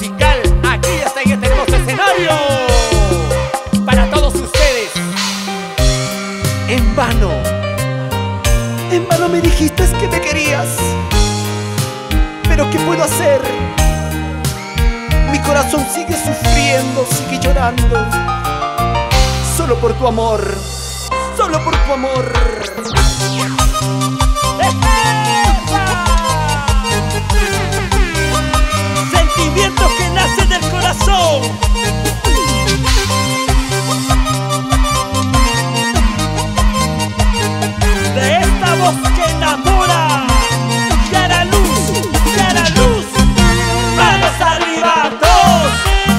musical. Aquí está en este hermoso escenario para todos ustedes. En vano me dijiste que me querías, pero ¿qué puedo hacer? Mi corazón sigue sufriendo, sigue llorando, solo por tu amor, solo por tu amor. Sentimiento que nace del corazón. De esta voz que enamora. Y a la luz, manos arriba todos,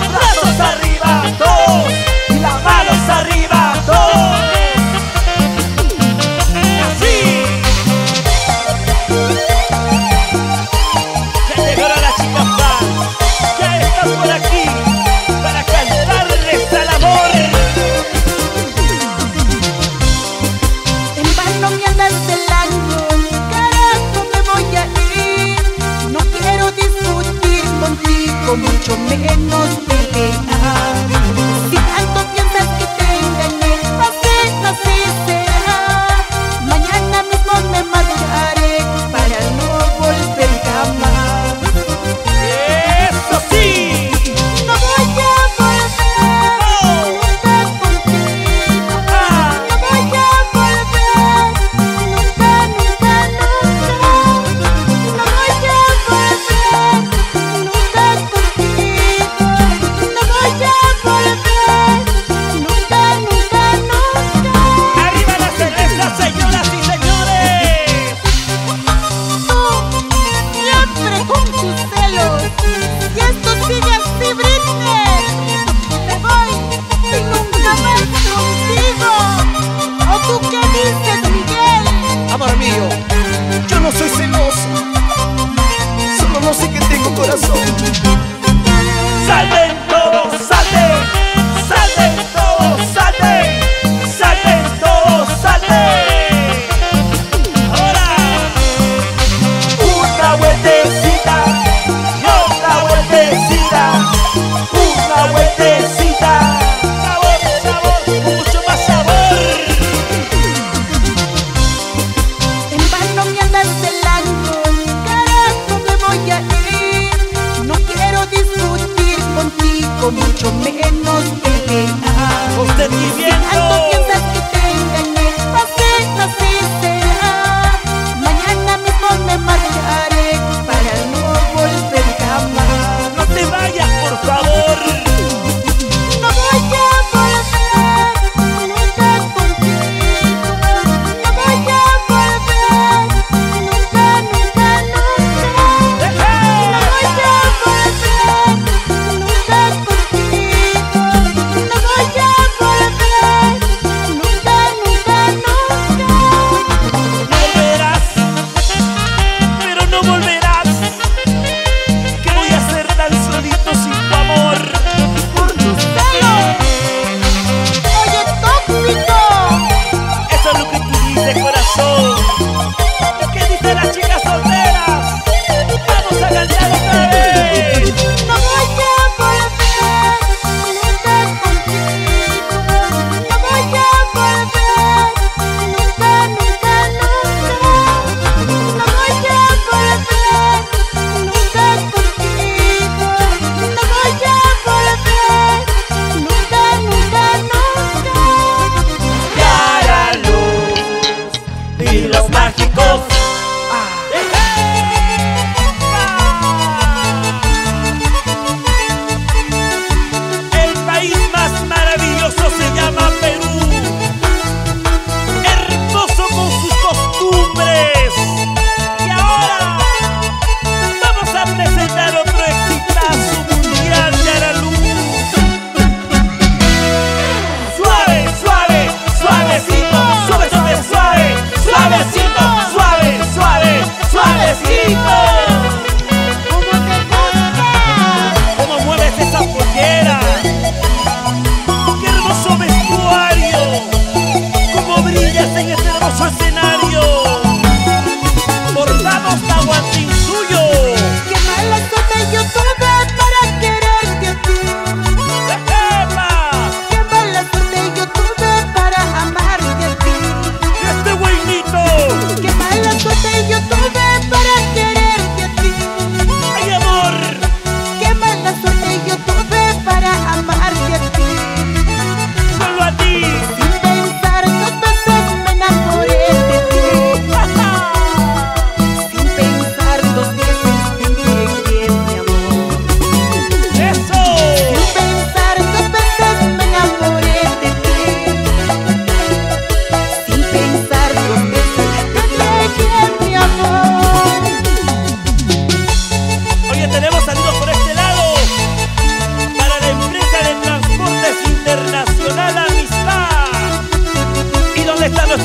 manos arriba todos, y las manos arriba todos. Así. Ya llegaron las chicas más, ya están por aquí, para acá.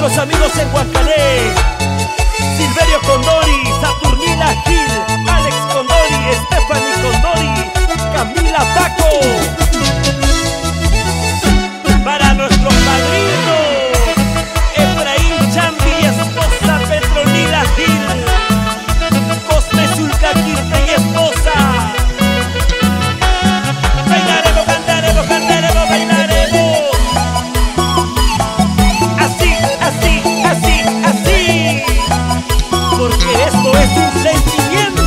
nuestros amigos en Guacané, Silverio Condori, Saturnina Gil, Alex Condori, Stephanie Condori, Camila Paco. Para nuestro padrino Efraín Chambi y esposa Petronila Gil, Coste Zulca Quirte y esposa. Bailaremos, cantaremos, cantaremos, bailaremos. Así, así, así, así. Porque esto es un sentimiento.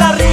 arriba.